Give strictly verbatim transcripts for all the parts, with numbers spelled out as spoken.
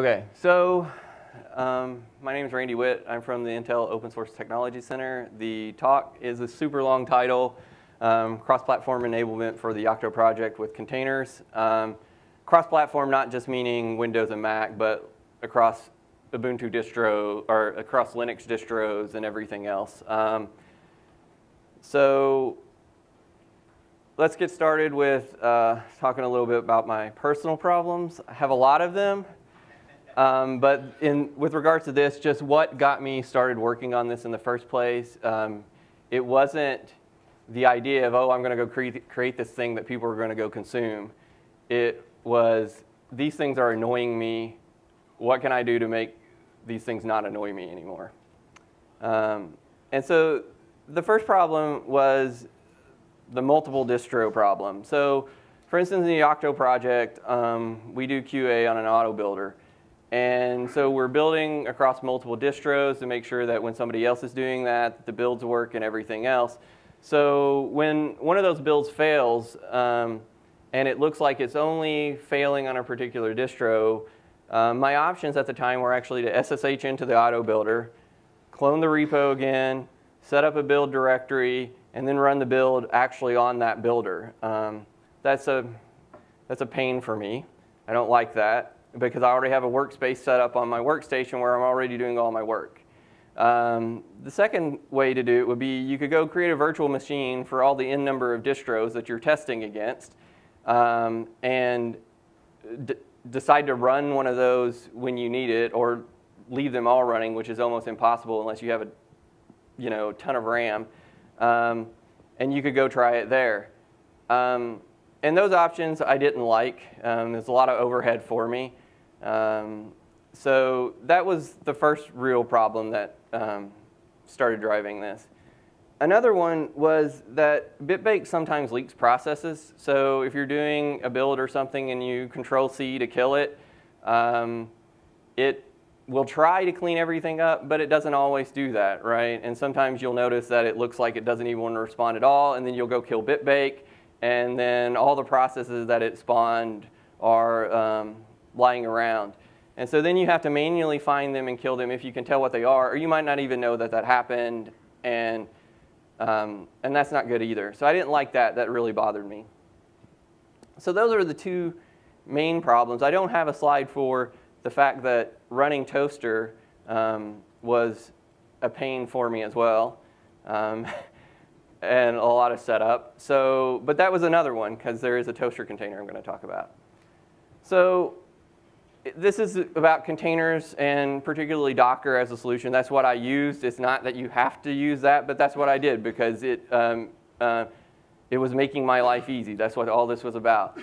Okay, so um, my name is Randy Witt. I'm from the Intel Open Source Technology Center. The talk is a super long title, um, cross-platform enablement for the Yocto project with containers. Um, cross-platform not just meaning Windows and Mac, but across Ubuntu distro, or across Linux distros and everything else. Um, so let's get started with uh, talking a little bit about my personal problems. I have a lot of them. Um, but in, with regards to this, just what got me started working on this in the first place, um, it wasn't the idea of, oh, I'm going to go cre create this thing that people are going to go consume. It was, these things are annoying me. What can I do to make these things not annoy me anymore? Um, and so the first problem was the multiple distro problem. So for instance, in the Yocto project, um, we do Q A on an auto builder. And so we're building across multiple distros to make sure that when somebody else is doing that, the builds work and everything else. So when one of those builds fails, um, and it looks like it's only failing on a particular distro, um, my options at the time were actually to S S H into the auto builder, clone the repo again, set up a build directory, and then run the build actually on that builder. Um, that's a, that's a pain for me. I don't like that, because I already have a workspace set up on my workstation where I'm already doing all my work. Um, the second way to do it would be you could go create a virtual machine for all the n number of distros that you're testing against um, and decide to run one of those when you need it or leave them all running, which is almost impossible unless you have a you know, ton of RAM. Um, and you could go try it there. Um, and those options I didn't like. Um, there's a lot of overhead for me. Um, so that was the first real problem that um, started driving this. Another one was that BitBake sometimes leaks processes. So if you're doing a build or something and you control C to kill it, um, it will try to clean everything up, but it doesn't always do that, right? And sometimes you'll notice that it looks like it doesn't even want to respond at all, and then you'll go kill BitBake, and then all the processes that it spawned are um, lying around. And so then you have to manually find them and kill them if you can tell what they are, or you might not even know that that happened, and, um, and that's not good either. So I didn't like that. That really bothered me. So those are the two main problems. I don't have a slide for the fact that running Toaster um, was a pain for me as well. Um, and a lot of setup. So, but that was another one because there is a Toaster container I'm going to talk about. So this is about containers and particularly Docker as a solution. That's what I used. It's not that you have to use that, but that's what I did because it, um, uh, it was making my life easy. That's what all this was about.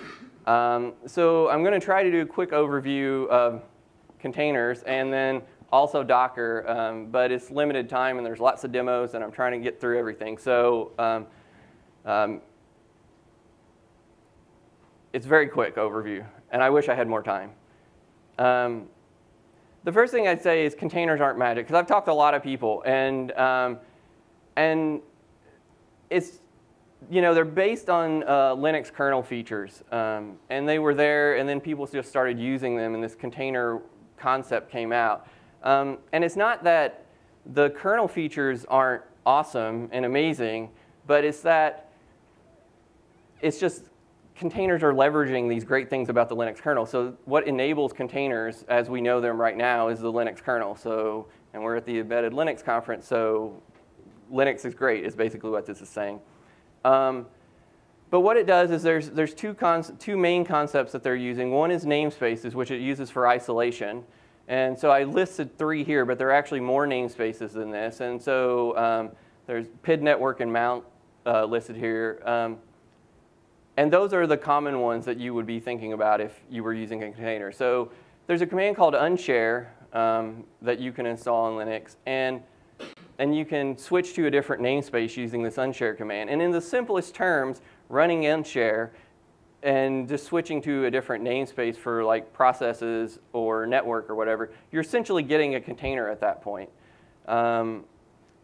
Um, so I'm going to try to do a quick overview of containers and then also Docker, um, but it's limited time and there's lots of demos and I'm trying to get through everything. So um, um, it's a very quick overview and I wish I had more time. Um, the first thing I'd say is containers aren't magic because I've talked to a lot of people and, um, and it's, you know, they're based on uh, Linux kernel features um, and they were there and then people just started using them and this container concept came out. Um, and it's not that the kernel features aren't awesome and amazing, but it's that it's just containers are leveraging these great things about the Linux kernel. So what enables containers as we know them right now is the Linux kernel. So, and we're at the Embedded Linux conference, so Linux is great is basically what this is saying. Um, But what it does is there's, there's two, two main concepts that they're using. One is namespaces, which it uses for isolation. And so I listed three here, but there are actually more namespaces than this. And so um, there's P I D network and mount uh, listed here. Um, and those are the common ones that you would be thinking about if you were using a container. So there's a command called unshare um, that you can install on Linux. And And you can switch to a different namespace using this unshare command. And in the simplest terms, running unshare and just switching to a different namespace for like processes or network or whatever, you're essentially getting a container at that point. Um,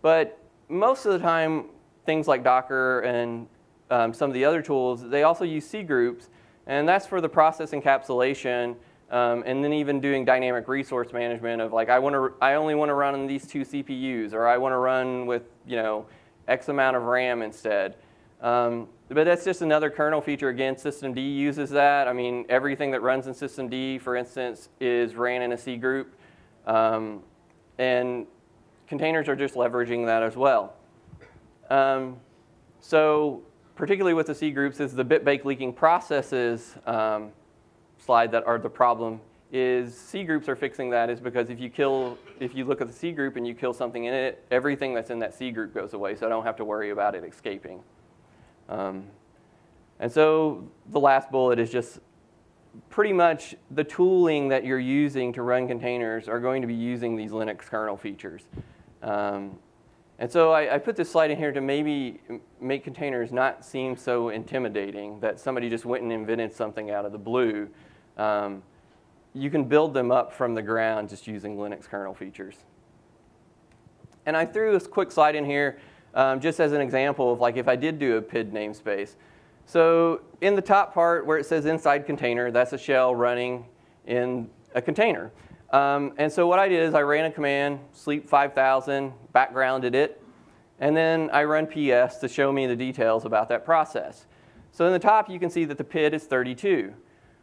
but most of the time, things like Docker and um, some of the other tools, they also use C groups. And that's for the process encapsulation Um, and then even doing dynamic resource management of like, I want to, I only want to run on these two C P Us, or I want to run with, you know, X amount of RAM instead. Um, but that's just another kernel feature. Again, systemd uses that. I mean, everything that runs in systemd, for instance, is ran in a C group. Um, and containers are just leveraging that as well. Um, so particularly with the C groups is the BitBake leaking processes um, slide that are the problem is C groups are fixing that is because if you kill, if you look at the C group and you kill something in it, everything that's in that C group goes away, so I don't have to worry about it escaping. Um, and so the last bullet is just pretty much the tooling that you're using to run containers are going to be using these Linux kernel features. Um, and so I, I put this slide in here to maybe make containers not seem so intimidating that somebody just went and invented something out of the blue. Um, you can build them up from the ground just using Linux kernel features. And I threw this quick slide in here um, just as an example of like if I did do a P I D namespace. So in the top part where it says inside container, that's a shell running in a container. Um, and so what I did is I ran a command, sleep five thousand, backgrounded it, and then I run P S to show me the details about that process. So in the top you can see that the P I D is thirty-two.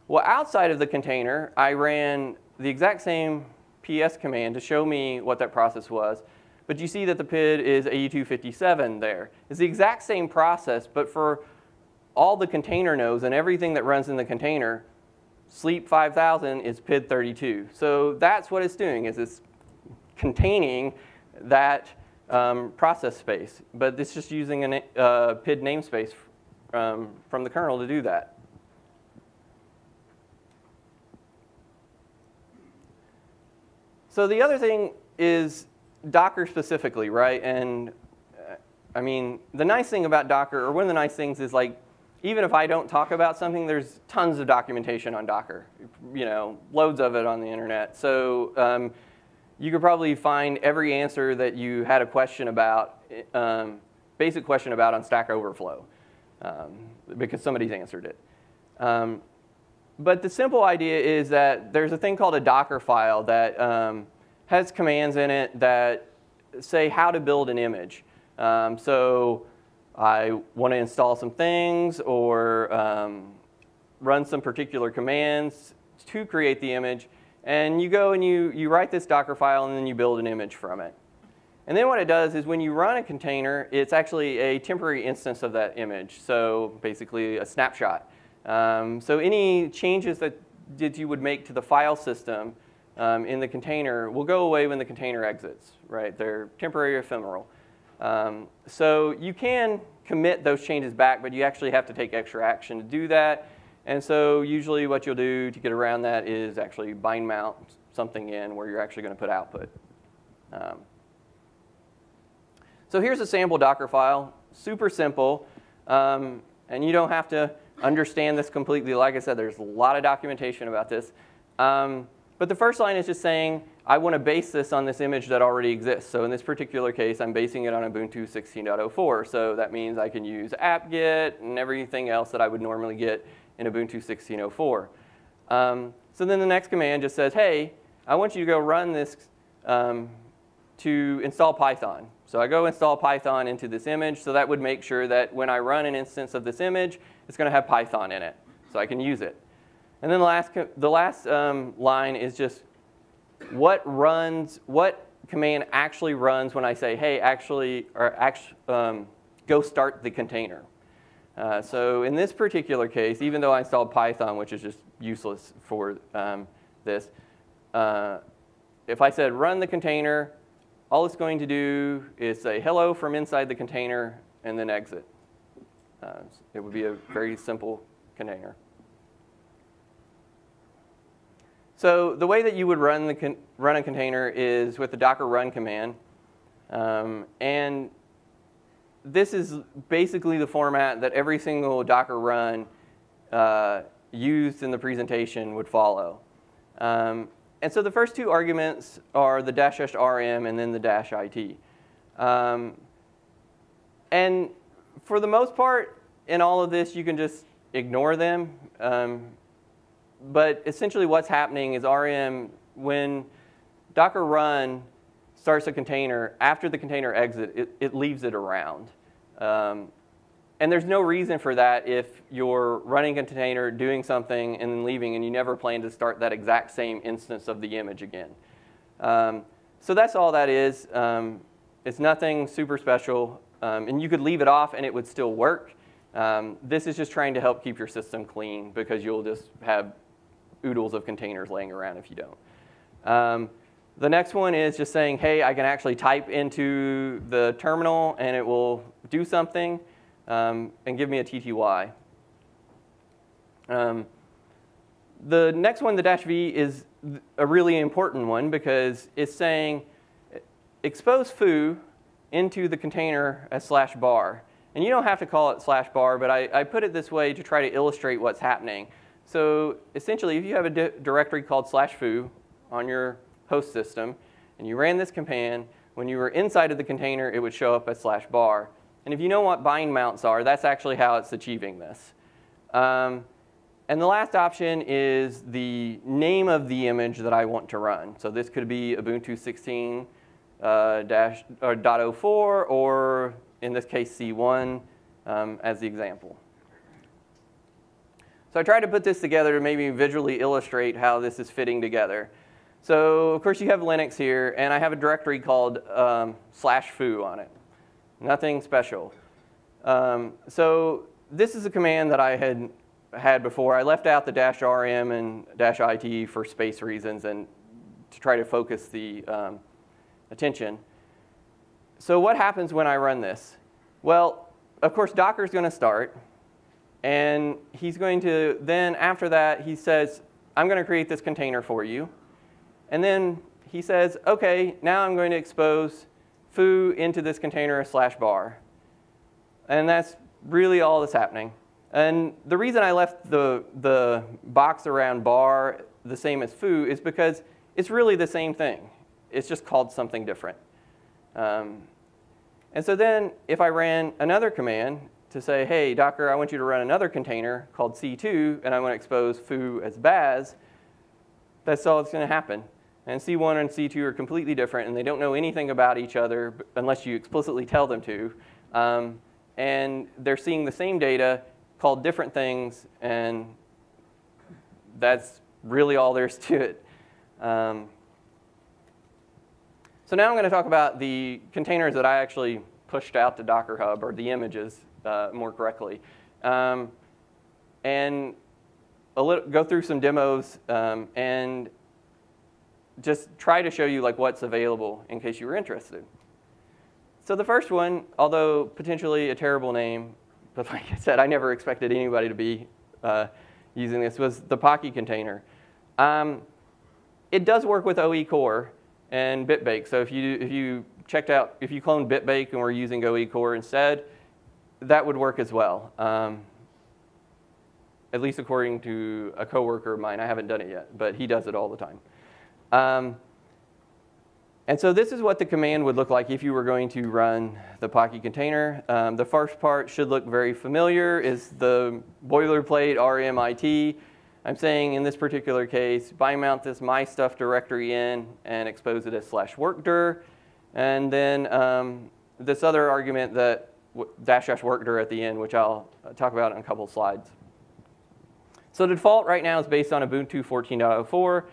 Well, outside of the container, I ran the exact same P S command to show me what that process was, but you see that the P I D is eighty-two fifty-seven there. It's the exact same process, but for all the container nodes and everything that runs in the container, sleep five thousand is P I D thirty-two. So that's what it's doing, is it's containing that um, process space, but it's just using a uh, P I D namespace um, from the kernel to do that. So the other thing is Docker specifically, right? And uh, I mean, the nice thing about Docker, or one of the nice things is like, even if I don't talk about something, there's tons of documentation on Docker, you know, loads of it on the internet. So um, you could probably find every answer that you had a question about, um, basic question about on Stack Overflow, um, because somebody's answered it. Um, But the simple idea is that there's a thing called a Docker file that um, has commands in it that say how to build an image. Um, so I want to install some things or um, run some particular commands to create the image. And you go and you, you write this Docker file and then you build an image from it. And then what it does is when you run a container, it's actually a temporary instance of that image. So basically a snapshot. Um, so any changes that did you would make to the file system um, in the container will go away when the container exits, right? They're temporary or ephemeral. Um, so you can commit those changes back, but you actually have to take extra action to do that. And so usually what you'll do to get around that is actually bind mount something in where you're actually going to put output. Um, so here's a sample Docker file, super simple, um, and you don't have to understand this completely. Like I said, there's a lot of documentation about this. Um, but the first line is just saying, I want to base this on this image that already exists. So in this particular case, I'm basing it on Ubuntu sixteen point oh four. So that means I can use apt-get and everything else that I would normally get in Ubuntu sixteen point oh four. Um, so then the next command just says, hey, I want you to go run this um, to install Python. So I go install Python into this image. So that would make sure that when I run an instance of this image, it's going to have Python in it, so I can use it. And then the last, the last um, line is just what runs, what command actually runs when I say, hey, actually, or actually, um, go start the container. Uh, so in this particular case, even though I installed Python, which is just useless for um, this, uh, if I said run the container, all it's going to do is say hello from inside the container and then exit. Uh, it would be a very simple container. So the way that you would run, the con run a container is with the Docker run command. Um, and this is basically the format that every single Docker run uh, used in the presentation would follow. Um, and so the first two arguments are the dash rm and then the dash it. Um, and for the most part, in all of this, you can just ignore them. Um, but essentially what's happening is R M, when Docker run starts a container, after the container exit, it, it leaves it around. Um, and there's no reason for that if you're running a container, doing something, and then leaving, and you never plan to start that exact same instance of the image again. Um, so that's all that is. Um, it's nothing super special. Um, and you could leave it off, and it would still work. Um, this is just trying to help keep your system clean, because you'll just have oodles of containers laying around if you don't. Um, the next one is just saying, hey, I can actually type into the terminal, and it will do something, um, and give me a T T Y. Um, the next one, the dash V, is a really important one, because it's saying expose foo into the container as slash bar. And you don't have to call it slash bar, but I, I put it this way to try to illustrate what's happening. So essentially, if you have a di directory called slash foo on your host system, and you ran this command, when you were inside of the container, it would show up as slash bar. And if you know what bind mounts are, that's actually how it's achieving this. Um, and the last option is the name of the image that I want to run. So this could be Ubuntu sixteen uh, dash, or dot oh four, or in this case, C one um, as the example. So I tried to put this together to maybe visually illustrate how this is fitting together. So of course, you have Linux here, and I have a directory called um, slash foo on it. Nothing special. Um, so this is a command that I had had before. I left out the dash rm and dash it for space reasons and to try to focus the um, attention. So what happens when I run this? Well, of course, Docker's going to start. And he's going to then, after that, he says, I'm going to create this container for you. And then he says, OK, now I'm going to expose foo into this container slash bar. And that's really all that's happening. And the reason I left the, the box around bar the same as foo is because it's really the same thing. It's just called something different. Um, And so then if I ran another command to say, hey, Docker, I want you to run another container called C two, and I want to expose foo as baz, that's all that's going to happen. And C one and C two are completely different, and they don't know anything about each other unless you explicitly tell them to. Um, and they're seeing the same data called different things, and that's really all there is to it. Um, So now I'm going to talk about the containers that I actually pushed out to Docker Hub, or the images uh, more correctly, um, and a little, go through some demos um, and just try to show you like what's available in case you were interested. So the first one, although potentially a terrible name, but like I said, I never expected anybody to be uh, using this, was the Poky container. Um, it does work with O E Core and BitBake. So if you, if you checked out, if you cloned BitBake and were using O E Core instead, that would work as well, um, at least according to a coworker of mine. I haven't done it yet, but he does it all the time. Um, and so this is what the command would look like if you were going to run the Poky container. Um, the first part should look very familiar, is the boilerplate R M I T. I'm saying in this particular case, bind mount this my stuff directory in and expose it as slash workdir. And then um, this other argument that dash dash workdir at the end, which I'll talk about in a couple slides. So the default right now is based on Ubuntu fourteen point oh four.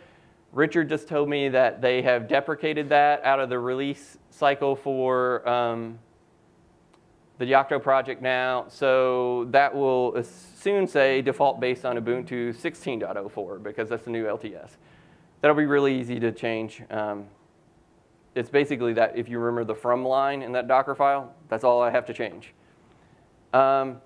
Richard just told me that they have deprecated that out of the release cycle for um, the Yocto project now, so that will soon say default based on Ubuntu sixteen point oh four, because that's the new L T S. That'll be really easy to change. Um, it's basically that if you remember the from line in that Docker file, that's all I have to change. Um,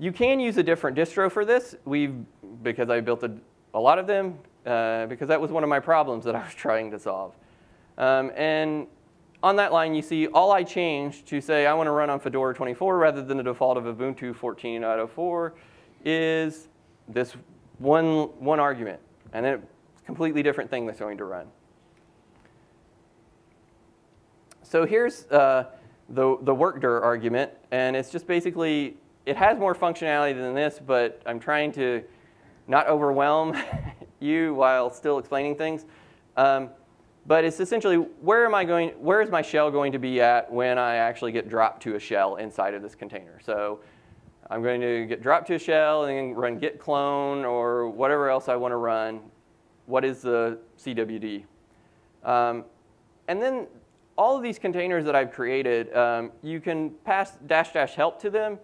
you can use a different distro for this. We've, because I built a, a lot of them, uh, because that was one of my problems that I was trying to solve. Um, and on that line, you see all I changed to say I want to run on Fedora twenty-four rather than the default of Ubuntu fourteen point oh four is this one, one argument. And then it's a completely different thing that's going to run. So here's uh, the, the workdir argument. And it's just basically, it has more functionality than this, but I'm trying to not overwhelm you while still explaining things. Um, but it's essentially, where am I going, where is my shell going to be at when I actually get dropped to a shell inside of this container? So I'm going to get dropped to a shell and then run git clone or whatever else I want to run. What is the C W D? Um, and then all of these containers that I've created, um, you can pass dash dash help to them,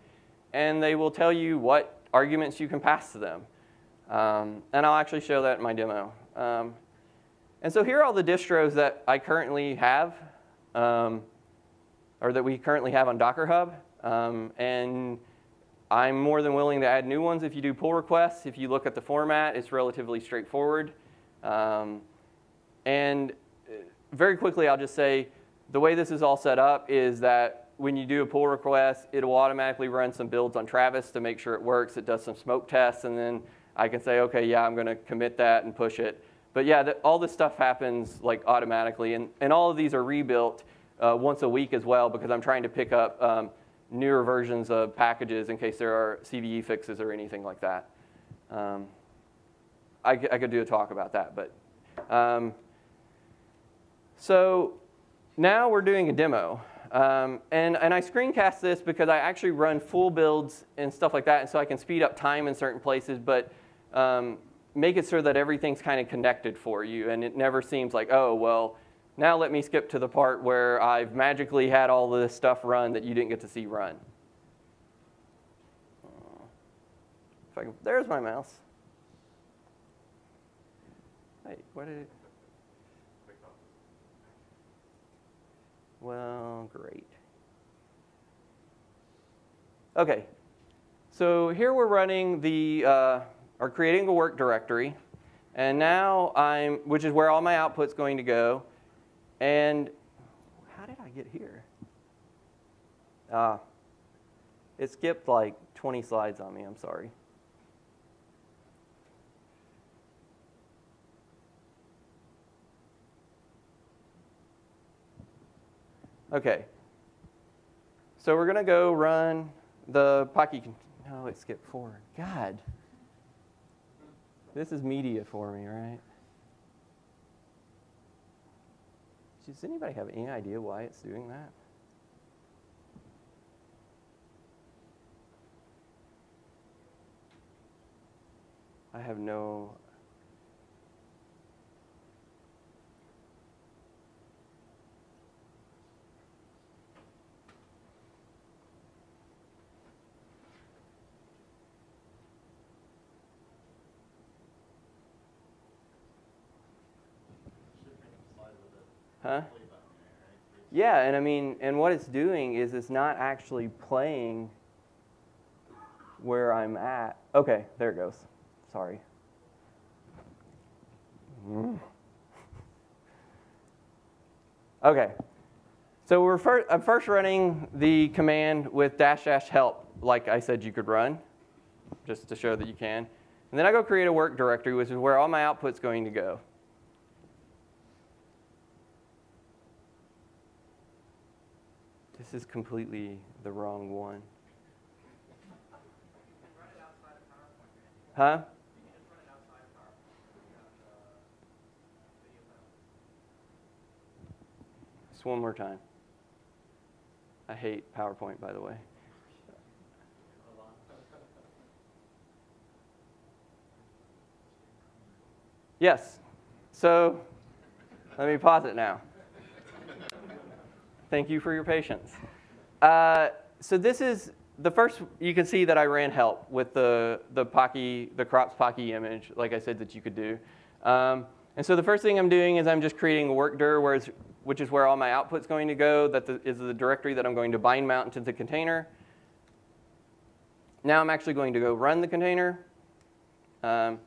and they will tell you what arguments you can pass to them. Um, and I'll actually show that in my demo. Um, and so here are all the distros that I currently have, um, or that we currently have on Docker Hub. Um, and I'm more than willing to add new ones if you do pull requests. If you look at the format, it's relatively straightforward. Um, and very quickly, I'll just say, the way this is all set up is that when you do a pull request, it will automatically run some builds on Travis to make sure it works. It does some smoke tests, and then I can say, OK, yeah, I'm going to commit that and push it. But yeah, the, all this stuff happens like automatically. And, and all of these are rebuilt uh, once a week as well, because I'm trying to pick up um, newer versions of packages in case there are C V E fixes or anything like that. Um, I, I could do a talk about that. but. Um, So now we're doing a demo. Um, and, and I screencast this because I actually run full builds and stuff like that, and so I can speed up time in certain places, but um, make it so that everything's kind of connected for you. And it never seems like, oh, well, now let me skip to the part where I've magically had all of this stuff run that you didn't get to see run. If I can, there's my mouse. Hey, what did it? Well, great. OK, so here we're running the, uh, or creating a work directory. And now I'm, which is where all my output's going to go. And how did I get here? Uh, it skipped like twenty slides on me. I'm sorry. OK, so we're going to go run the Poky. No, it skipped forward. God, this is media for me, right? Does anybody have any idea why it's doing that? I have no. Huh? Yeah, and I mean, and what it's doing is it's not actually playing where I'm at. OK, there it goes. Sorry. Mm. OK, so we're first, I'm first running the command with dash dash help, like I said you could run, just to show that you can. And then I go create a work directory, which is where all my output's going to go. This is completely the wrong one. Huh? Just one more time. I hate PowerPoint, by the way. Yes. So let me pause it now. Thank you for your patience. Uh, so this is the first. You can see that I ran help with the the Poky, the crops Poky image, like I said that you could do. Um, and so the first thing I'm doing is I'm just creating a work dir, where it's, which is where all my output's going to go. That the, is the directory that I'm going to bind mount into the container. Now I'm actually going to go run the container. Um,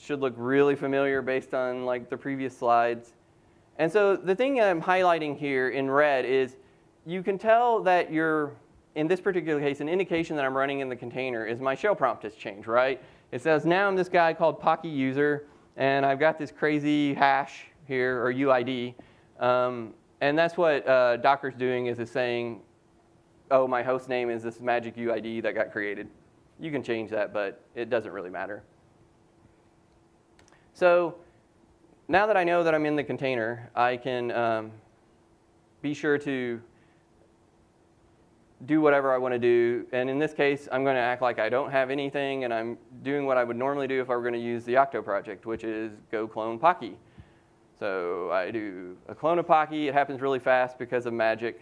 should look really familiar based on like the previous slides. And so the thing I'm highlighting here in red is you can tell that you're, in this particular case, an indication that I'm running in the container is my shell prompt has changed, right? It says, now I'm this guy called Poky user, and I've got this crazy hash here, or U I D. Um, and that's what uh, Docker's doing is it's saying, oh, my host name is this magic U I D that got created. You can change that, but it doesn't really matter. So now that I know that I'm in the container, I can um, be sure to do whatever I want to do. And in this case, I'm going to act like I don't have anything, and I'm doing what I would normally do if I were going to use the Yocto project, which is go clone Poky. So I do a clone of Poky. It happens really fast because of magic.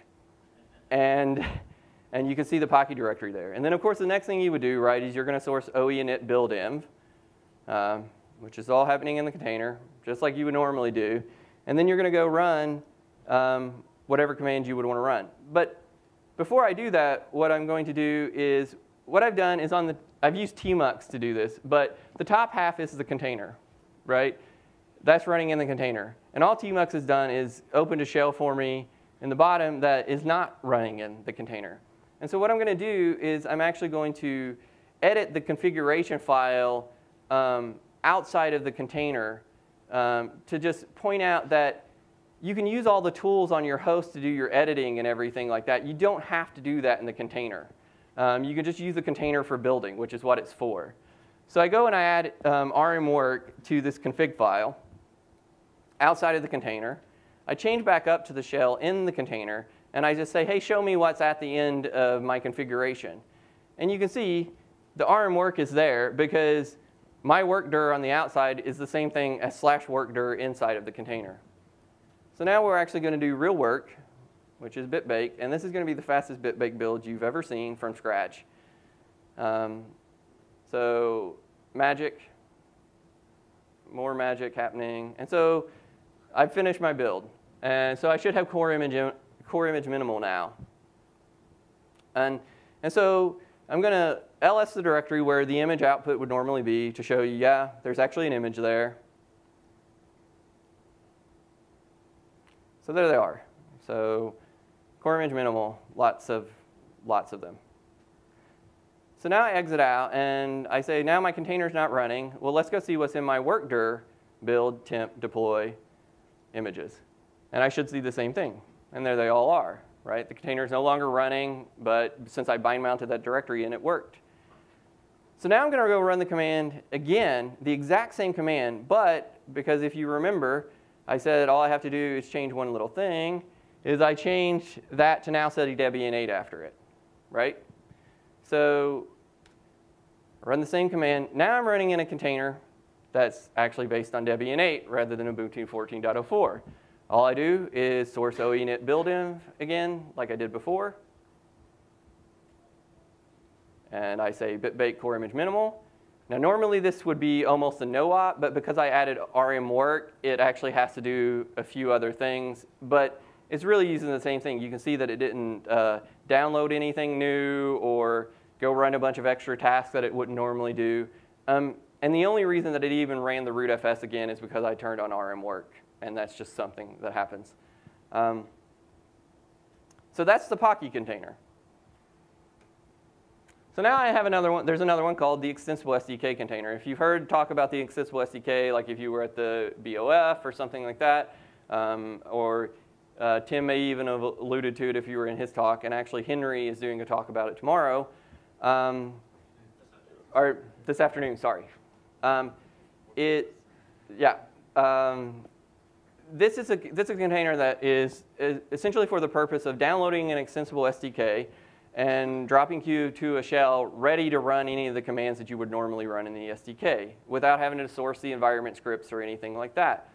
And, and you can see the Poky directory there. And then, of course, the next thing you would do, right, is you're going to source O E init build env, um, which is all happening in the container, just like you would normally do. And then you're going to go run um, whatever commands you would want to run. But before I do that, what I'm going to do is, what I've done is on the, I've used Tmux to do this, but the top half is the container, right? That's running in the container. And all Tmux has done is opened a shell for me in the bottom that is not running in the container. And so what I'm going to do is I'm actually going to edit the configuration file um, outside of the container um, to just point out that you can use all the tools on your host to do your editing and everything like that. You don't have to do that in the container. Um, you can just use the container for building, which is what it's for. So I go and I add um, rmwork to this config file outside of the container. I change back up to the shell in the container, and I just say, hey, show me what's at the end of my configuration. And you can see the rmwork is there because my workdir on the outside is the same thing as slash workdir inside of the container. So now we're actually going to do real work, which is BitBake, and this is going to be the fastest BitBake build you've ever seen from scratch. Um, so magic, more magic happening. And so I've finished my build. And so I should have core image, core image minimal now. And, and so I'm going to L S the directory where the image output would normally be to show you, yeah, there's actually an image there. So there they are. So core image minimal, lots of, lots of them. So now I exit out, and I say, now my container's not running. Well, let's go see what's in my workdir build temp deploy images. And I should see the same thing. And there they all are, right? The container is no longer running, but since I bind mounted that directory in, it worked. So now I'm going to go run the command again, the exact same command, but because if you remember, I said all I have to do is change one little thing, is I change that to now SETI Debian eight after it, right? So run the same command. Now I'm running in a container that's actually based on Debian eight rather than Ubuntu fourteen point oh four. All I do is source O E init build env again, like I did before. And I say bitbake core image minimal. Now normally this would be almost a no-op, but because I added rmwork, it actually has to do a few other things. But it's really using the same thing. You can see that it didn't uh, download anything new or go run a bunch of extra tasks that it wouldn't normally do. Um, and the only reason that it even ran the rootfs again is because I turned on rmwork. And that's just something that happens. Um, so that's the Poky container. So now I have another one. There's another one called the Extensible S D K container. If you've heard talk about the Extensible S D K, like if you were at the B O F or something like that, um, or uh, Tim may even have alluded to it if you were in his talk. And actually, Henry is doing a talk about it tomorrow, um, or this afternoon. Sorry. Um, it, yeah. Um, This is, a, this is a container that is, is essentially for the purpose of downloading an extensible S D K and dropping you to a shell ready to run any of the commands that you would normally run in the S D K without having to source the environment scripts or anything like that.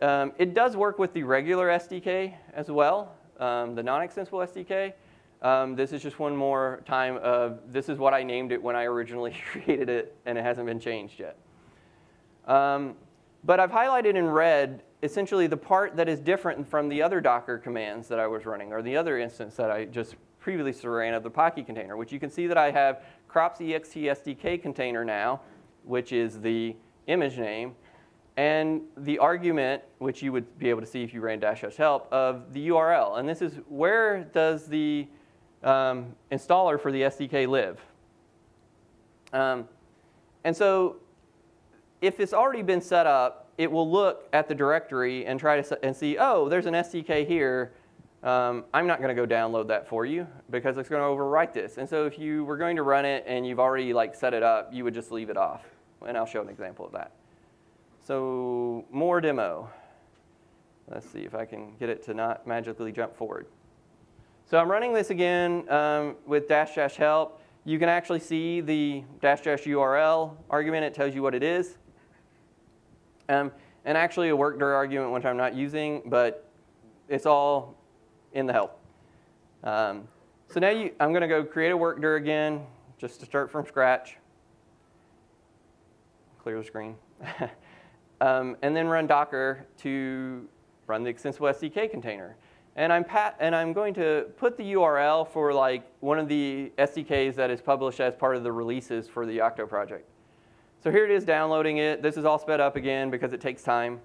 Um, it does work with the regular S D K as well, um, the non-extensible S D K. Um, this is just one more time of this is what I named it when I originally created it, and it hasn't been changed yet. Um, but I've highlighted in red essentially the part that is different from the other Docker commands that I was running, or the other instance that I just previously ran of the Poky container, which you can see that I have crops ext S D K container now, which is the image name, and the argument, which you would be able to see if you ran dash dash help, of the U R L. And this is where does the um, installer for the S D K live? Um, and so if it's already been set up, it will look at the directory and try to and see, oh, there's an S D K here. Um, I'm not going to go download that for you because it's going to overwrite this. And so if you were going to run it and you've already like set it up, you would just leave it off. And I'll show an example of that. So more demo. Let's see if I can get it to not magically jump forward. So I'm running this again um, with dash dash help. You can actually see the dash dash U R L argument. It tells you what it is. Um, and actually a work dir argument, which I'm not using, but it's all in the help. Um, so now you, I'm going to go create a work dir again, just to start from scratch. Clear the screen. um, and then run Docker to run the Extensible S D K container. And I'm, pat and I'm going to put the U R L for like one of the S D Ks that is published as part of the releases for the Yocto project. So here it is downloading it. This is all sped up again because it takes time.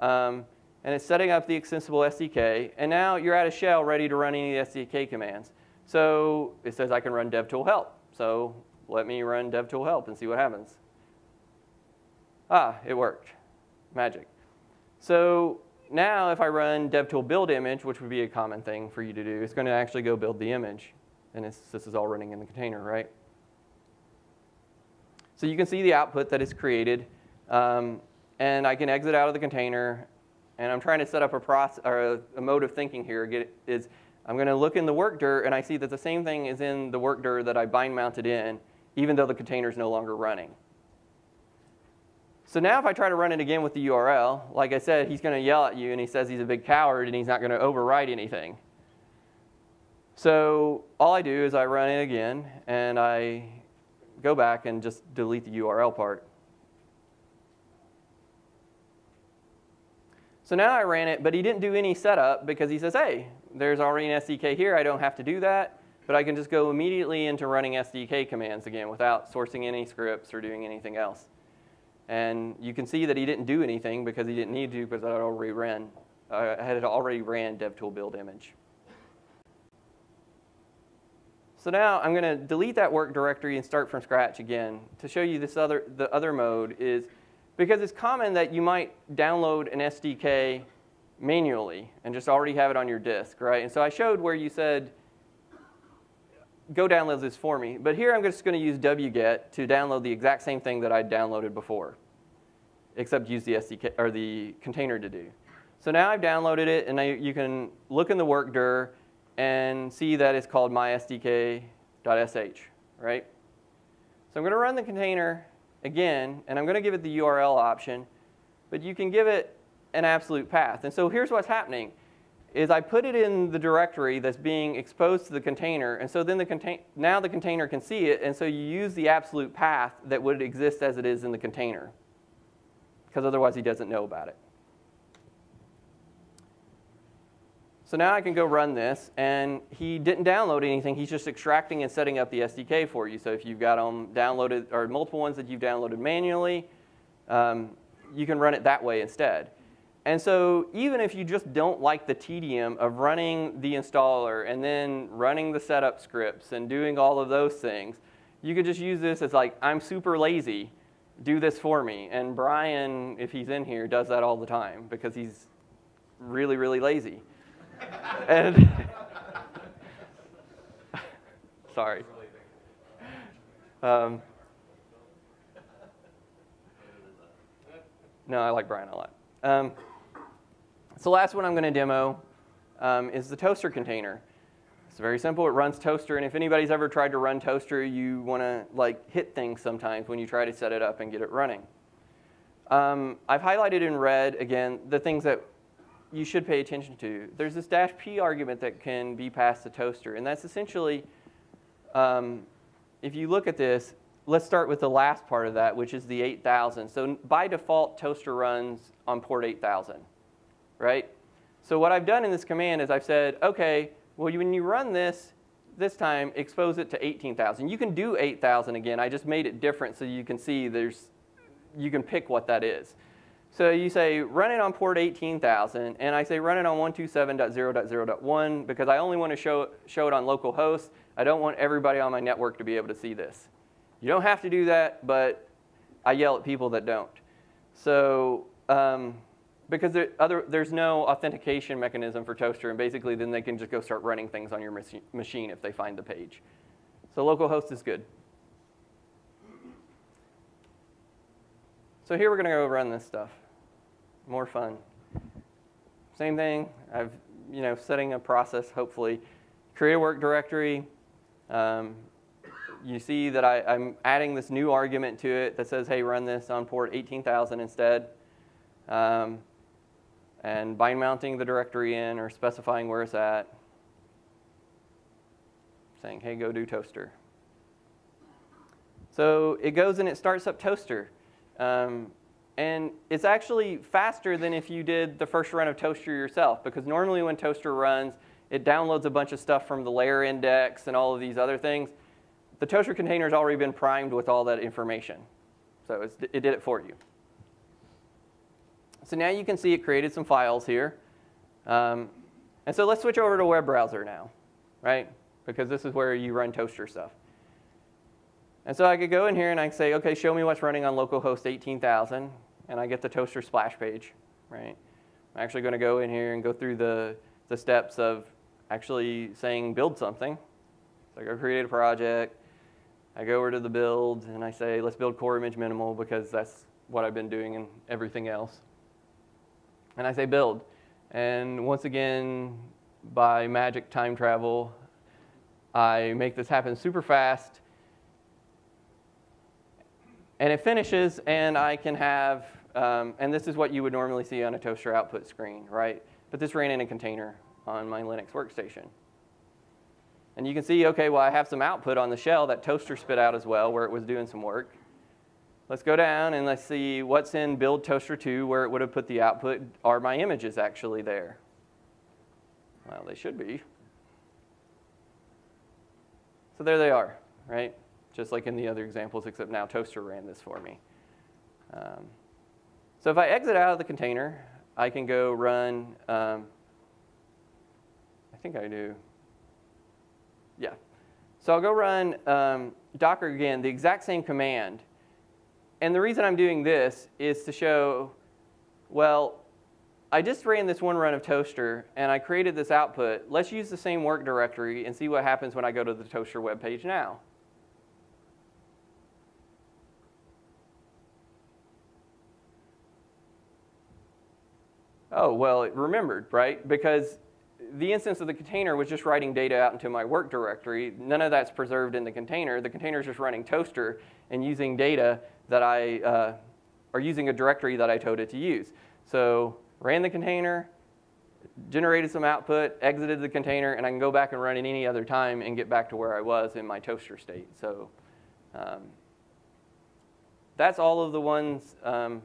Um, and it's setting up the Extensible S D K. And now you're at a shell ready to run any of the S D K commands. So it says I can run devtool help. So let me run devtool help and see what happens. Ah, it worked. Magic. So now, if I run devtool build image, which would be a common thing for you to do, it's going to actually go build the image. And it's, this is all running in the container, right? So you can see the output that is created. Um, and I can exit out of the container. And I'm trying to set up a, process, or a, a mode of thinking here. Get, is I'm going to look in the work dir, and I see that the same thing is in the work dir that I bind mounted in, even though the container is no longer running. So now if I try to run it again with the U R L, like I said, he's going to yell at you, and he says he's a big coward, and he's not going to overwrite anything. So all I do is I run it again, and I go back and just delete the U R L part. So now I ran it, but he didn't do any setup because he says, hey, there's already an S D K here. I don't have to do that, but I can just go immediately into running S D K commands again without sourcing any scripts or doing anything else. And you can see that he didn't do anything because he didn't need to because I had already ran, uh, had already ran devtool build image. So now I'm going to delete that work directory and start from scratch again to show you this other, the other mode is because it's common that you might download an S D K manually and just already have it on your disk, right? And so I showed where you said, go download this for me. But here I'm just going to use wget to download the exact same thing that I downloaded before, except use the S D K or the container to do. So now I've downloaded it, and I, you can look in the work dir and see that it's called my S D K dot S H, right? So I'm going to run the container again, and I'm going to give it the U R L option, but you can give it an absolute path. And so here's what's happening. Is I put it in the directory that's being exposed to the container, and so then the contain now the container can see it, and so you use the absolute path that would exist as it is in the container, because otherwise he doesn't know about it. So now I can go run this, and he didn't download anything. He's just extracting and setting up the S D K for you. So if you've got them downloaded or multiple ones that you've downloaded manually, um, you can run it that way instead. And so even if you just don't like the tedium of running the installer and then running the setup scripts and doing all of those things, you could just use this as like, I'm super lazy, do this for me. And Brian, if he's in here, does that all the time because he's really, really lazy. And sorry. Um, no, I like Brian a lot. Um, So the last one I'm going to demo um, is the Toaster container. It's very simple. It runs Toaster. And if anybody's ever tried to run Toaster, you want to like hit things sometimes when you try to set it up and get it running. Um, I've highlighted in red, again, the things that you should pay attention to. There's this dash P argument that can be passed to Toaster. And that's essentially, um, if you look at this, let's start with the last part of that, which is the eight thousand. So by default, Toaster runs on port eight thousand. Right? So what I've done in this command is I've said, OK, well, when you run this, this time, expose it to eighteen thousand. You can do eight thousand again. I just made it different so you can see there's, you can pick what that is. So you say, run it on port eighteen thousand. And I say, run it on one twenty-seven dot zero dot zero dot one, because I only want to show, show it on local host. I don't want everybody on my network to be able to see this. You don't have to do that, but I yell at people that don't. So um, because there other, there's no authentication mechanism for Toaster, and basically then they can just go start running things on your machi machine if they find the page. So localhost is good. So here we're going to go run this stuff. More fun. Same thing. I've you know setting a process. Hopefully, create a work directory. Um, you see that I, I'm adding this new argument to it that says, hey, run this on port eighteen thousand instead. Um, and bind mounting the directory in or specifying where it's at, saying, hey, go do Toaster. So it goes and it starts up Toaster. Um, and it's actually faster than if you did the first run of Toaster yourself, because normally when Toaster runs, it downloads a bunch of stuff from the layer index and all of these other things. The Toaster container's already been primed with all that information. So it's, it did it for you. So now you can see it created some files here. Um, and so let's switch over to web browser now, right? Because this is where you run Toaster stuff. And so I could go in here and I can say, OK, show me what's running on localhost eighteen thousand. And I get the Toaster splash page, right? I'm actually going to go in here and go through the, the steps of actually saying build something. So I go create a project. I go over to the build, and I say, let's build core image minimal, because that's what I've been doing in everything else. And I say build. And once again, by magic time travel, I make this happen super fast. And it finishes, and I can have, um, and this is what you would normally see on a Toaster output screen, right? But this ran in a container on my Linux workstation. And you can see, OK, well, I have some output on the shell that Toaster spit out as well, where it was doing some work. Let's go down and let's see what's in build Toaster two, where it would have put the output. Are my images actually there? Well, they should be. So there they are, right? Just like in the other examples, except now Toaster ran this for me. Um, so if I exit out of the container, I can go run, um, I think I do. Yeah. So I'll go run um, Docker again, the exact same command. And the reason I'm doing this is to show, well, I just ran this one run of Toaster, and I created this output. Let's use the same work directory and see what happens when I go to the Toaster web page now. Oh, well, it remembered, right? Because the instance of the container was just writing data out into my work directory. None of that's preserved in the container. The container's just running Toaster and using data that I, uh, or using a directory that I told it to use. So ran the container, generated some output, exited the container, and I can go back and run it any other time and get back to where I was in my Toaster state. So um, that's all of the ones. Um,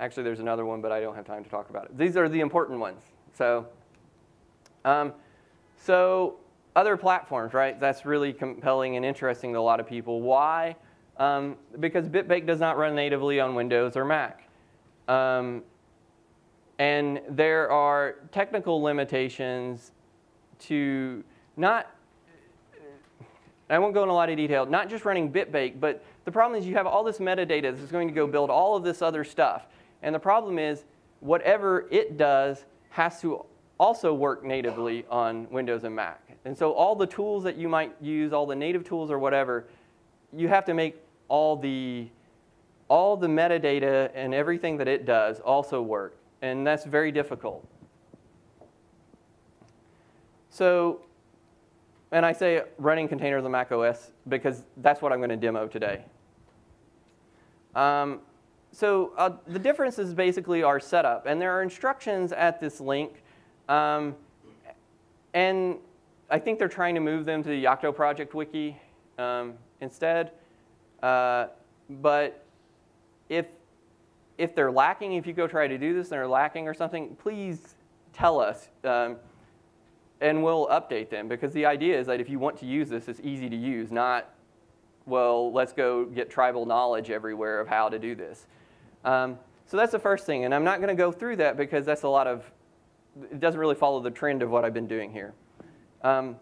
actually, there's another one, but I don't have time to talk about it. These are the important ones. So. Um, so other platforms, right? That's really compelling and interesting to a lot of people. Why? Um, because BitBake does not run natively on Windows or Mac. Um, and there are technical limitations to not, I won't go into a lot of detail, not just running BitBake, but the problem is you have all this metadata that's going to go build all of this other stuff. And the problem is whatever it does has to also work natively on Windows and Mac. And so all the tools that you might use, all the native tools or whatever, you have to make all the, all the metadata and everything that it does also work. And that's very difficult. So, and I say running containers on Mac O S because that's what I'm going to demo today. Um, so uh, the differences basically are setup. And there are instructions at this link. Um, and I think they're trying to move them to the Yocto Project wiki um, instead. Uh, but if, if they're lacking, if you go try to do this and they're lacking or something, please tell us. Um, and we'll update them. Because the idea is that if you want to use this, it's easy to use, not, well, let's go get tribal knowledge everywhere of how to do this. Um, so that's the first thing. And I'm not going to go through that because that's a lot of. It doesn't really follow the trend of what I've been doing here. Um,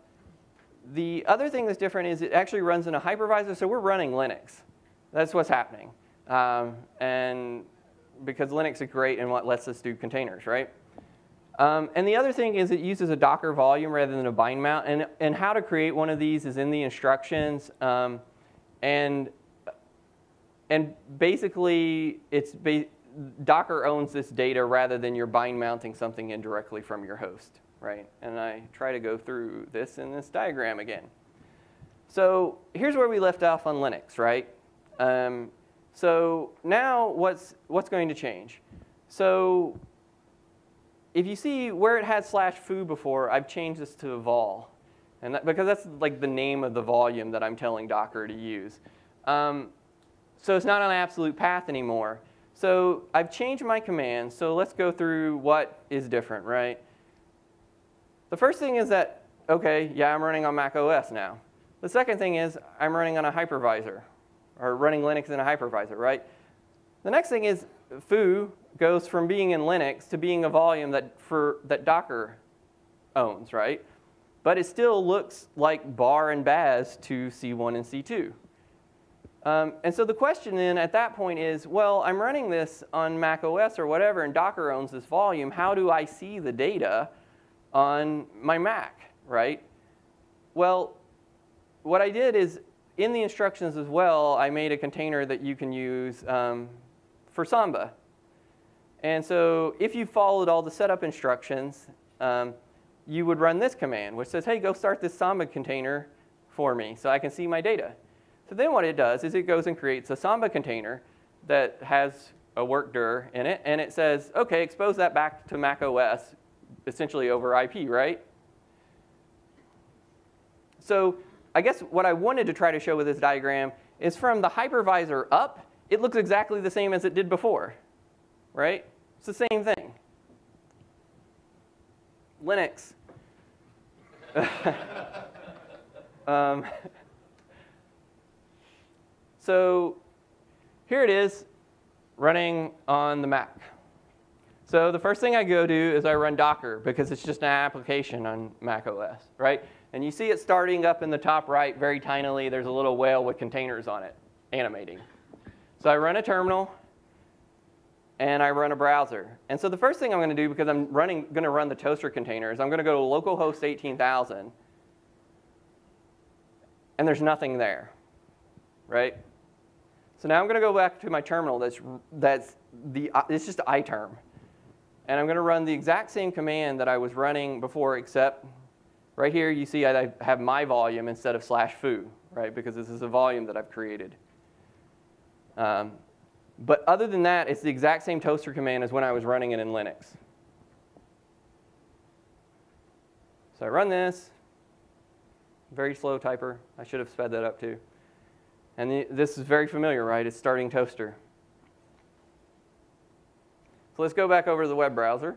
the other thing that's different is it actually runs in a hypervisor, so we're running Linux. That's what's happening. Um, and because Linux is great and what lets us do containers, right? Um, and the other thing is it uses a Docker volume rather than a bind mount. And, and how to create one of these is in the instructions. Um, and And basically, it's ba Docker owns this data rather than you're bind mounting something indirectly from your host, right? And I try to go through this in this diagram again. So here's where we left off on Linux, right? Um, so now what's what's going to change? So if you see where it had slash foo before, I've changed this to vol, and that, because that's like the name of the volume that I'm telling Docker to use. Um, so it's not an absolute path anymore. So I've changed my command. So let's go through what is different, right? The first thing is that, okay, yeah, I'm running on Mac O S now. The second thing is I'm running on a hypervisor, or running Linux in a hypervisor, right? The next thing is foo goes from being in Linux to being a volume that, for, that Docker owns, right? But it still looks like bar and baz to C one and C two. Um, and so the question then at that point is, well, I'm running this on Mac O S or whatever, and Docker owns this volume. How do I see the data on my Mac, right? Well, what I did is, in the instructions as well, I made a container that you can use um, for Samba. And so if you followed all the setup instructions, um, you would run this command, which says, hey, go start this Samba container for me so I can see my data. So then what it does is it goes and creates a Samba container that has a work dir in it, and it says, OK, expose that back to Mac O S, essentially over I P, right? So I guess what I wanted to try to show with this diagram is from the hypervisor up, it looks exactly the same as it did before, right? It's the same thing. Linux. um, so here it is running on the Mac. So the first thing I go do is I run Docker, because it's just an application on Mac O S, right? And you see it starting up in the top right very tinily. There's a little whale with containers on it animating. So I run a terminal, and I run a browser. And so the first thing I'm going to do, because I'm running, going to run the Toaster container, is I'm going to go to localhost eighteen thousand. And there's nothing there, right? So now I'm going to go back to my terminal. That's, that's the, it's just iterm. And I'm going to run the exact same command that I was running before, except right here, you see I have my volume instead of slash foo, right? Because this is a volume that I've created. Um, but other than that, it's the exact same Toaster command as when I was running it in Linux. So I run this. Very slow typer. I should have sped that up too. And the, this is very familiar, right? It's starting Toaster. So let's go back over to the web browser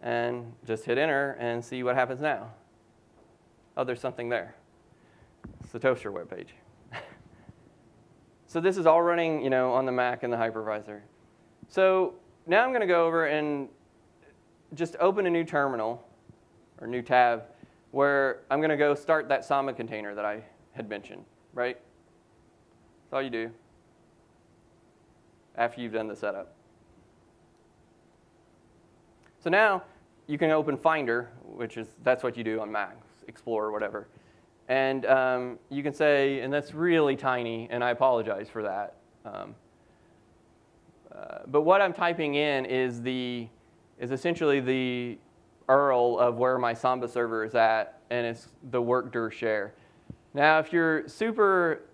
and just hit enter and see what happens now. Oh, there's something there. It's the Toaster web page. So this is all running, you know, on the Mac and the hypervisor. So now I'm going to go over and just open a new terminal or new tab where I'm going to go start that Samba container that I had mentioned, right? That's all you do after you've done the setup. So now you can open Finder, which is that's what you do on Mac, Explorer or whatever. And um, you can say, and that's really tiny, and I apologize for that. Um, uh, but what I'm typing in is the is essentially the U R L of where my Samba server is at, and it's the work dir share. Now, if you're super,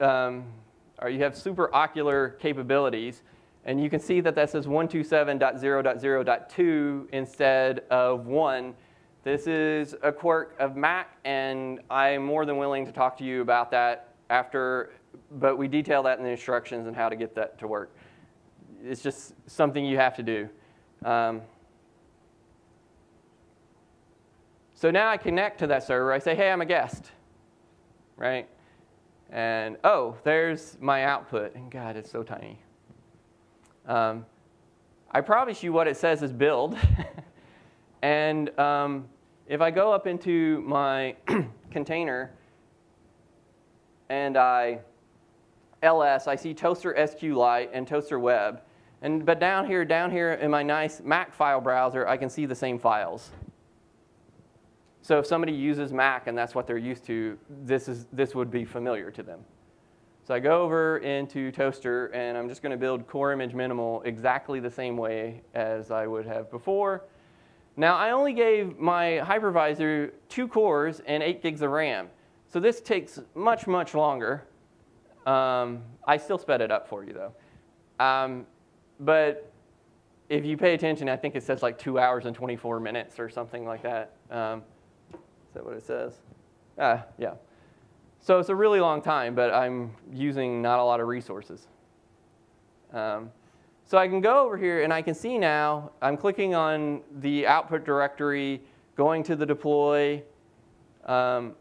um, or you have super ocular capabilities, and you can see that that says one twenty-seven dot zero dot zero dot two instead of one. This is a quirk of Mac, and I'm more than willing to talk to you about that after, but we detail that in the instructions and how to get that to work. It's just something you have to do. Um, so now I connect to that server. I say, hey, I'm a guest, right? And oh, there's my output. And God, it's so tiny. Um, I promise you what it says is build. And um, if I go up into my container and I L S, I see Toaster SQLite and Toaster Web. And, but down here, down here in my nice Mac file browser, I can see the same files. So if somebody uses Mac and that's what they're used to, this, is, this would be familiar to them. So I go over into Toaster, and I'm just going to build core image minimal exactly the same way as I would have before. Now, I only gave my hypervisor two cores and eight gigs of RAM. So this takes much, much longer. Um, I still sped it up for you, though. Um, but if you pay attention, I think it says like two hours and twenty-four minutes or something like that. Um, is that what it says? Uh, yeah. So it's a really long time, but I'm using not a lot of resources. Um, so I can go over here, and I can see now, I'm clicking on the output directory, going to the deploy, um,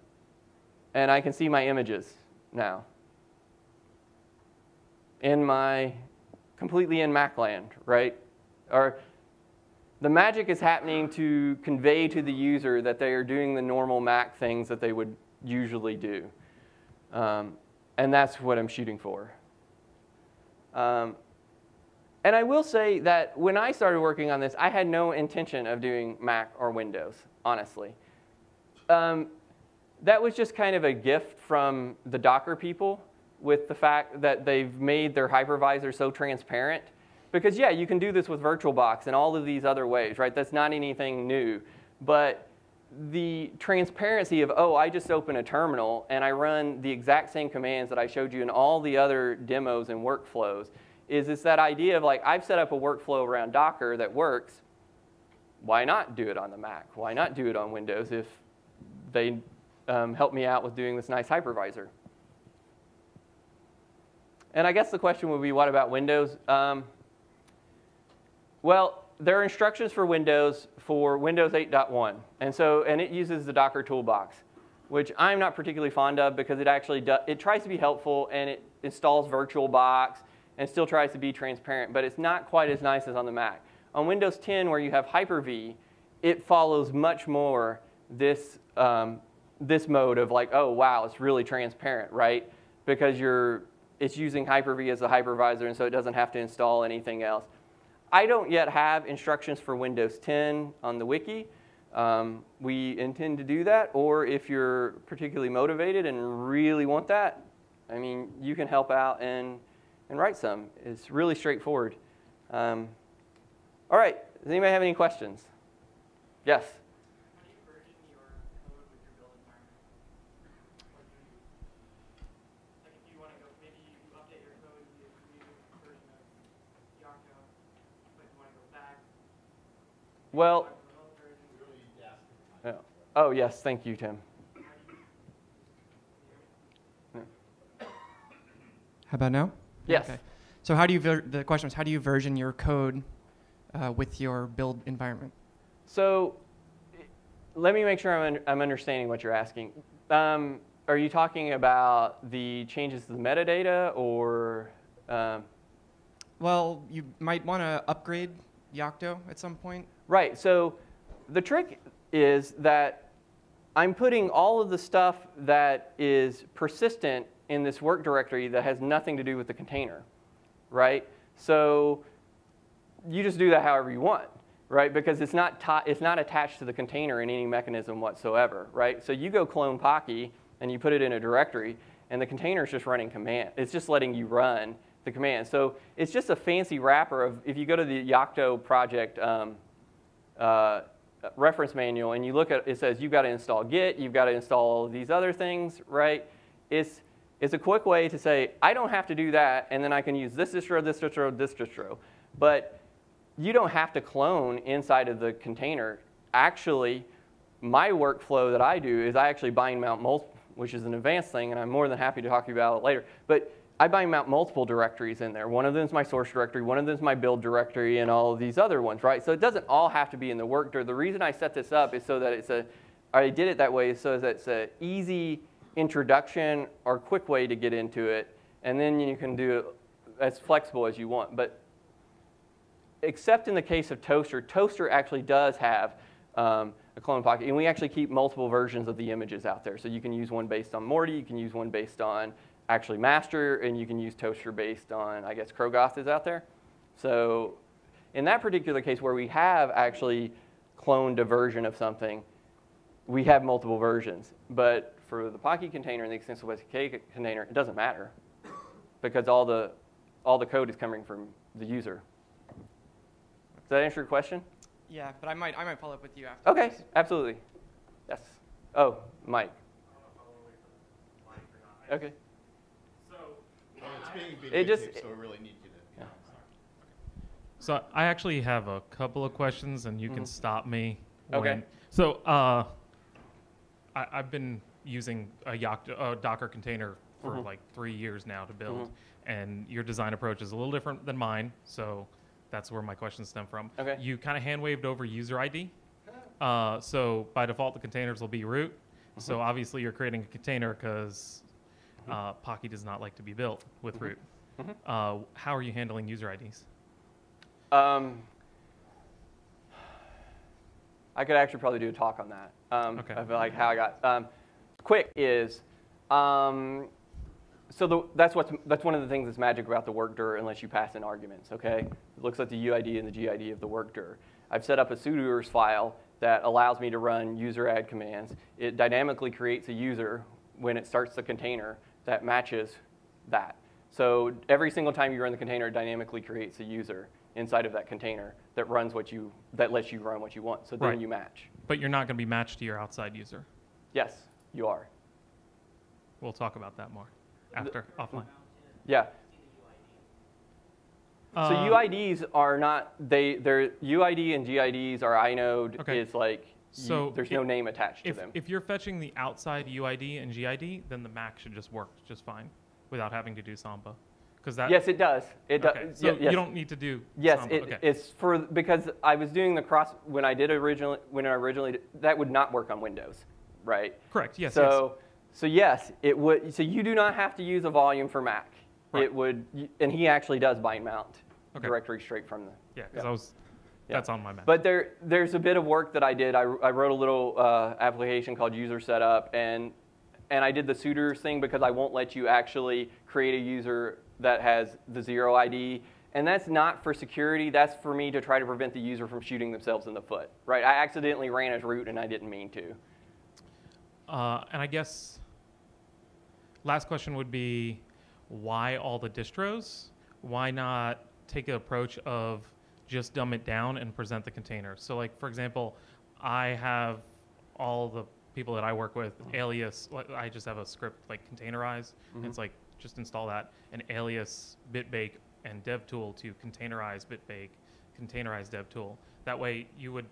and I can see my images now in my, completely in Mac land, right? Or the magic is happening to convey to the user that they are doing the normal Mac things that they would usually do. Um, and that's what I'm shooting for. Um, and I will say that when I started working on this, I had no intention of doing Mac or Windows, honestly. Um, that was just kind of a gift from the Docker people with the fact that they've made their hypervisor so transparent. Because, yeah, you can do this with VirtualBox and all of these other ways, right? That's not anything new. But the transparency of, oh, I just open a terminal and I run the exact same commands that I showed you in all the other demos and workflows is it's that idea of, like, I've set up a workflow around Docker that works. Why not do it on the Mac? Why not do it on Windows if they um, help me out with doing this nice hypervisor? And I guess the question would be, what about Windows? Um, well, there are instructions for Windows for Windows eight point one, and so and it uses the Docker Toolbox, which I'm not particularly fond of because it actually do, it tries to be helpful and it installs VirtualBox and still tries to be transparent, but it's not quite as nice as on the Mac. On Windows ten, where you have Hyper-V, it follows much more this um, this mode of like, oh wow, it's really transparent, right? Because you're it's using Hyper-V as a hypervisor, and so it doesn't have to install anything else. I don't yet have instructions for Windows ten on the wiki. Um, we intend to do that, or if you're particularly motivated and really want that, I mean, you can help out and, and write some. It's really straightforward. Um, all right, does anybody have any questions? Yes? How do you version your code with your build environment? Like if you want to go, maybe you update your code to a new version of Yocto. Well, oh yes, thank you, Tim. How about now? Yes. Okay. So how do you, ver the question was, how do you version your code uh, with your build environment? So let me make sure I'm, un I'm understanding what you're asking. Um, are you talking about the changes to the metadata or? Um, well, you might want to upgrade Yocto at some point? Right. So the trick is that I'm putting all of the stuff that is persistent in this work directory that has nothing to do with the container, right? So you just do that however you want, right? Because it's not, it's not attached to the container in any mechanism whatsoever, right? So you go clone Poky and you put it in a directory, and the container is just running command. It's just letting you run the command. So it's just a fancy wrapper of, if you go to the Yocto Project um, uh, reference manual and you look at it, it says you've got to install Git, you've got to install these other things, right? It's, it's a quick way to say, I don't have to do that, and then I can use this distro, this distro, this distro. But you don't have to clone inside of the container. Actually, my workflow that I do is I actually bind mount multiple, which is an advanced thing, and I'm more than happy to talk to you about it later. But I bind mount multiple directories in there. One of them is my source directory, one of them is my build directory, and all of these other ones, right? So it doesn't all have to be in the work directory. The reason I set this up is so that it's a, I did it that way so that it's an easy introduction or quick way to get into it, and then you can do it as flexible as you want. But except in the case of Toaster, Toaster actually does have um, a clone Poky, and we actually keep multiple versions of the images out there. So you can use one based on Morty, you can use one based on actually master, and you can use Toaster based on, I guess, Krogoth is out there. So in that particular case where we have actually cloned a version of something, we have multiple versions. But for the Poky container and the Extensible S D K container, it doesn't matter. because all the all the code is coming from the user. Does that answer your question? Yeah, but I might I might follow up with you after. Okay, this. Absolutely. Yes. Oh, Mike. Okay. So well, it's being it just tape, so I really need you to. Yeah. So I actually have a couple of questions, and you mm-hmm. can stop me. When, okay. So uh, I, I've been using a, Yocto, a Docker container for mm-hmm. like three years now to build, mm-hmm. and your design approach is a little different than mine. So that's where my questions stem from. Okay. You kind of hand waved over user I D. Uh, so by default, the containers will be root. Mm-hmm. So obviously, you're creating a container because mm-hmm. uh, Poky does not like to be built with mm-hmm. root. Mm-hmm. Uh, how are you handling user I Ds? Um, I could actually probably do a talk on that. Um, okay. Of like how I got um, quick is um, so the, that's what's that's one of the things that's magic about the workdir unless you pass in arguments. Okay, it looks like the U I D and the G I D of the workdir. I've set up a sudoers file that allows me to run user add commands. It dynamically creates a user when it starts the container that matches that. So every single time you run the container, it dynamically creates a user inside of that container that runs what you, that lets you run what you want. So then right. you match. But you're not going to be matched to your outside user. Yes, you are. We'll talk about that more after, the, offline. Yeah. Uh, so U I Ds are not, they, they're, U I D and G I Ds are inode. Okay. It's like, so you, there's if, no name attached to if, them. If you're fetching the outside U I D and G I D, then the Mac should just work just fine without having to do Samba. That yes, it does. It okay. does. So yes. you don't need to do. Yes, it, okay. it's for because I was doing the cross when I did originally when I originally did, that would not work on Windows, right? Correct. Yes. So, yes. so yes, it would. So you do not have to use a volume for Mac. Right. It would, and he actually does bind mount okay. directory straight from the. Yeah, because yeah. I was. That's yeah. on my Mac. But there, there's a bit of work that I did. I, I wrote a little uh, application called user setup, and and I did the sudoers thing because I won't let you actually create a user that has the zero I D, and that's not for security. That's for me to try to prevent the user from shooting themselves in the foot, right? I accidentally ran as root, and I didn't mean to. Uh, and I guess last question would be, why all the distros? Why not take an approach of just dumb it down and present the container? So, like for example, I have all the people that I work with, alias. I just have a script like containerized. Mm-hmm. And it's like. Just install that and alias BitBake and devtool to containerize BitBake, containerize devtool. That way you would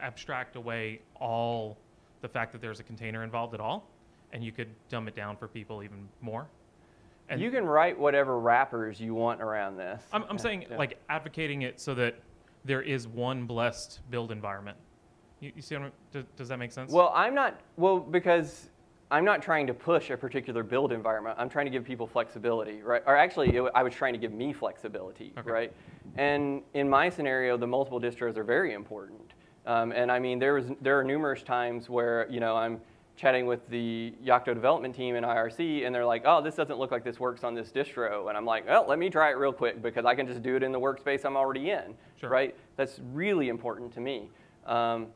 abstract away all the fact that there's a container involved at all, and you could dumb it down for people even more. And you can write whatever wrappers you want around this. I'm, I'm yeah, saying yeah. like advocating it so that there is one blessed build environment. You, you see what I'm, does, does that make sense? Well, I'm not, well, because I'm not trying to push a particular build environment. I'm trying to give people flexibility, right? Or actually, it, I was trying to give me flexibility, okay. right? And in my scenario, the multiple distros are very important. Um, and I mean, there was there are numerous times where you know I'm chatting with the Yocto development team in I R C, and they're like, "Oh, this doesn't look like this works on this distro," and I'm like, "Well, let me try it real quick because I can just do it in the workspace I'm already in," sure. right? That's really important to me. Um,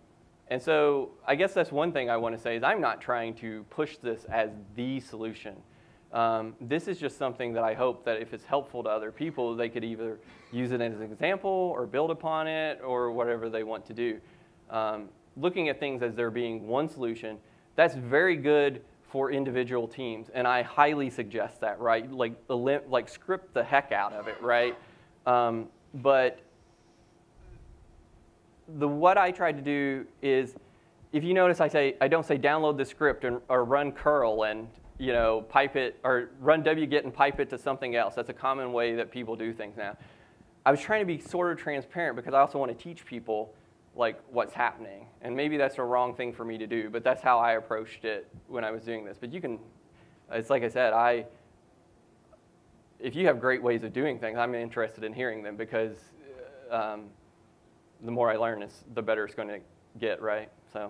And so I guess that's one thing I want to say is I'm not trying to push this as the solution. Um, this is just something that I hope that if it's helpful to other people, they could either use it as an example or build upon it or whatever they want to do. Um, looking at things as there being one solution, that's very good for individual teams. And I highly suggest that, right? Like, like script the heck out of it, right? Um, but The, what I tried to do is, if you notice, I say I don't say download the script and, or run curl and you know pipe it or run wget and pipe it to something else. That's a common way that people do things now. I was trying to be sort of transparent because I also want to teach people like what's happening, and maybe that's the wrong thing for me to do, but that's how I approached it when I was doing this. But you can, it's like I said, I if you have great ways of doing things, I'm interested in hearing them because. Um, The more I learn, it's, the better it's going to get, right? So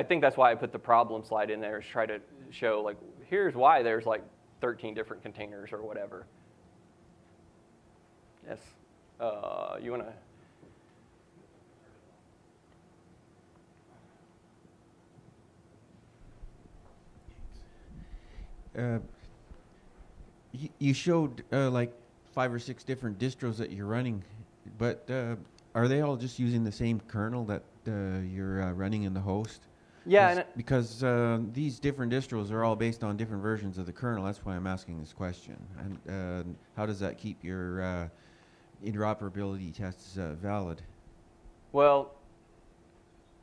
I think that's why I put the problem slide in there is try to show, like, here's why there's, like, thirteen different containers or whatever. Yes. Uh, you want to? Uh, you, you showed uh, like five or six different distros that you're running, but uh, are they all just using the same kernel that uh, you're uh, running in the host? Yeah. And because uh, these different distros are all based on different versions of the kernel. That's why I'm asking this question. And uh, how does that keep your uh, interoperability tests uh, valid? Well,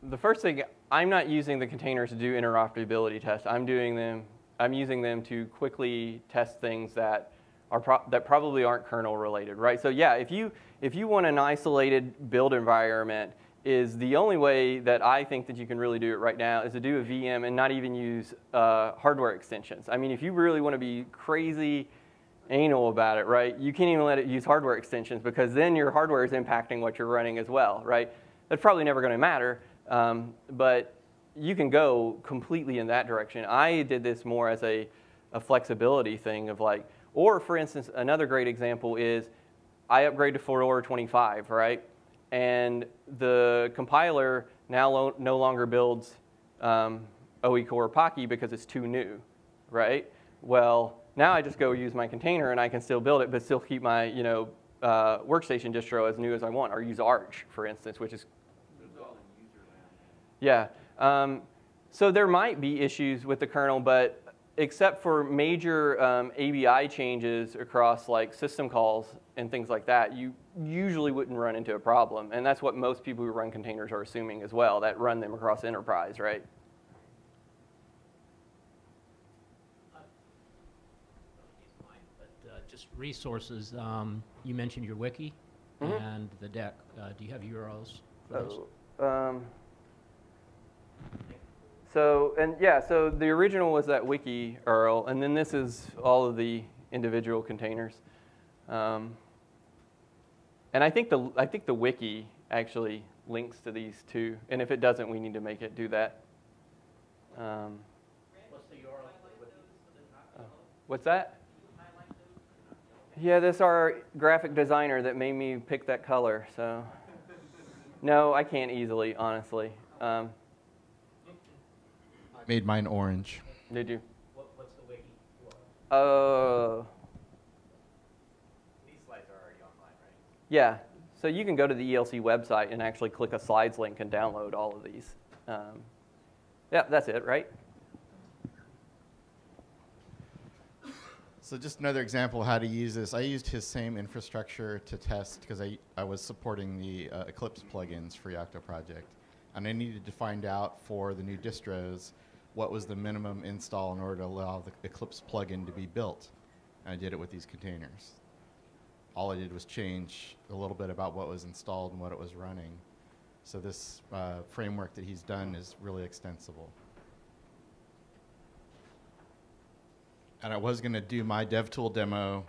the first thing, I'm not using the containers to do interoperability tests. I'm doing them. I'm using them to quickly test things that are pro that probably aren't kernel related, right? So yeah, if you if you want an isolated build environment, is the only way that I think that you can really do it right now is to do a V M and not even use uh, hardware extensions. I mean, if you really want to be crazy anal about it, right, you can't even let it use hardware extensions, because then your hardware is impacting what you're running as well, right? That's probably never going to matter, um, but you can go completely in that direction. I did this more as a, a flexibility thing of like, or for instance, another great example is I upgrade to Fedora twenty-five, right? And the compiler now lo no longer builds um, O E Core Poky because it's too new, right? Well, now I just go use my container and I can still build it, but still keep my you know uh, workstation distro as new as I want, or use Arch, for instance, which is all in user land. Yeah. Um, so there might be issues with the kernel, but except for major um, A B I changes across like system calls and things like that, you usually wouldn't run into a problem. And that's what most people who run containers are assuming as well, that run them across enterprise, right? Uh, but, uh, just resources, um, you mentioned your wiki mm-hmm. and the deck. Uh, do you have U R Ls for uh, those? Um, so, and yeah, so the original was that wiki U R L, and then this is all of the individual containers. Um, And I think the I think the wiki actually links to these two, and if it doesn't, we need to make it do that. Um, what's the U R L? Uh, what's that? Yeah, that's our graphic designer that made me pick that color. So, no, I can't easily, honestly. Um, I made mine orange. Did you? What, what's the wiki? Oh. Uh, Yeah, so you can go to the E L C website and actually click a slides link and download all of these. Um, yeah, that's it, right? So just another example of how to use this. I used his same infrastructure to test because I, I was supporting the uh, Eclipse plugins for Yocto Project. And I needed to find out for the new distros what was the minimum install in order to allow the Eclipse plugin to be built. And I did it with these containers. All I did was change a little bit about what was installed and what it was running. So this uh, framework that he's done is really extensible. And I was going to do my DevTool demo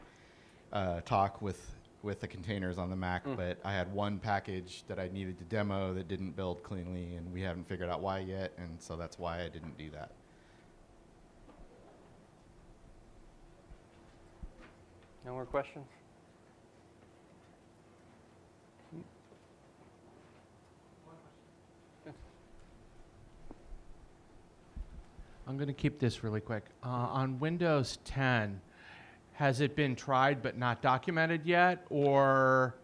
uh, talk with, with the containers on the Mac, mm. but I had one package that I needed to demo that didn't build cleanly, and we haven't figured out why yet, and so that's why I didn't do that. No more questions? I'm going to keep this really quick. Uh, on Windows ten, has it been tried but not documented yet, or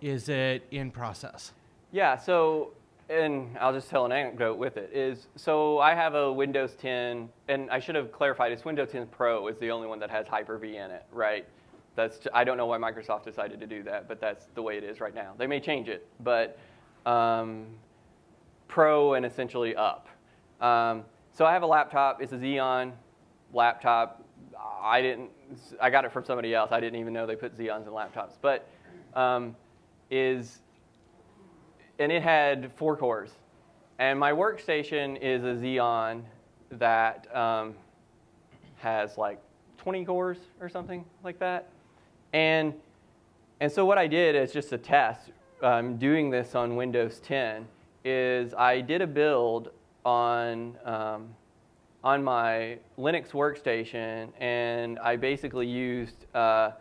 is it in process? Yeah, so, and I'll just tell an anecdote with it, is so I have a Windows ten, and I should have clarified, it's Windows ten Pro is the only one that has Hyper-V in it, right? That's, I don't know why Microsoft decided to do that, but that's the way it is right now. They may change it, but um, Pro and essentially up. Um, So I have a laptop, it's a Xeon laptop. I didn't, I got it from somebody else. I didn't even know they put Xeons in laptops. But um, is, and it had four cores. And my workstation is a Xeon that um, has like twenty cores or something like that. And, and so what I did is just a test, um, doing this on Windows ten, is I did a build on um, on my Linux workstation, and I basically used, uh,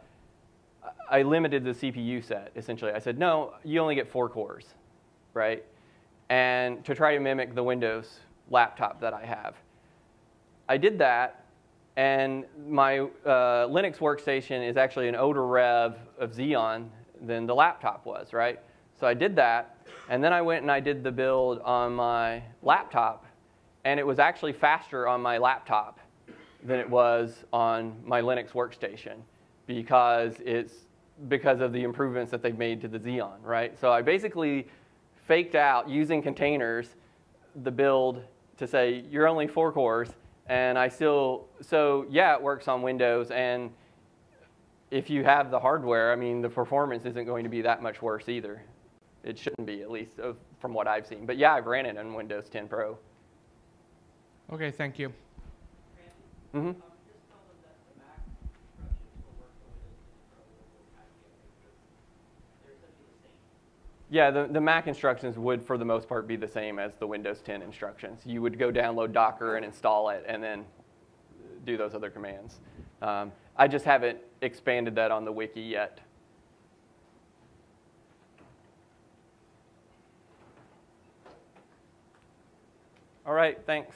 I limited the C P U set, essentially. I said, no, you only get four cores, right? And to try to mimic the Windows laptop that I have. I did that, And my uh, Linux workstation is actually an older rev of Xeon than the laptop was, right? So I did that, and then I went and I did the build on my laptop, and it was actually faster on my laptop than it was on my Linux workstation because it's because of the improvements that they've made to the Xeon, right? So I basically faked out using containers the build to say you're only four cores, and I still, so yeah, it works on Windows, and if you have the hardware, I mean, the performance isn't going to be that much worse either. It shouldn't be, at least from what I've seen. But yeah, I've ran it on Windows ten Pro. Okay, thank you. Mm-hmm. Yeah, the, the Mac instructions would, for the most part, be the same as the Windows ten instructions. You would go download Docker and install it and then do those other commands. Um, I just haven't expanded that on the wiki yet. All right, thanks.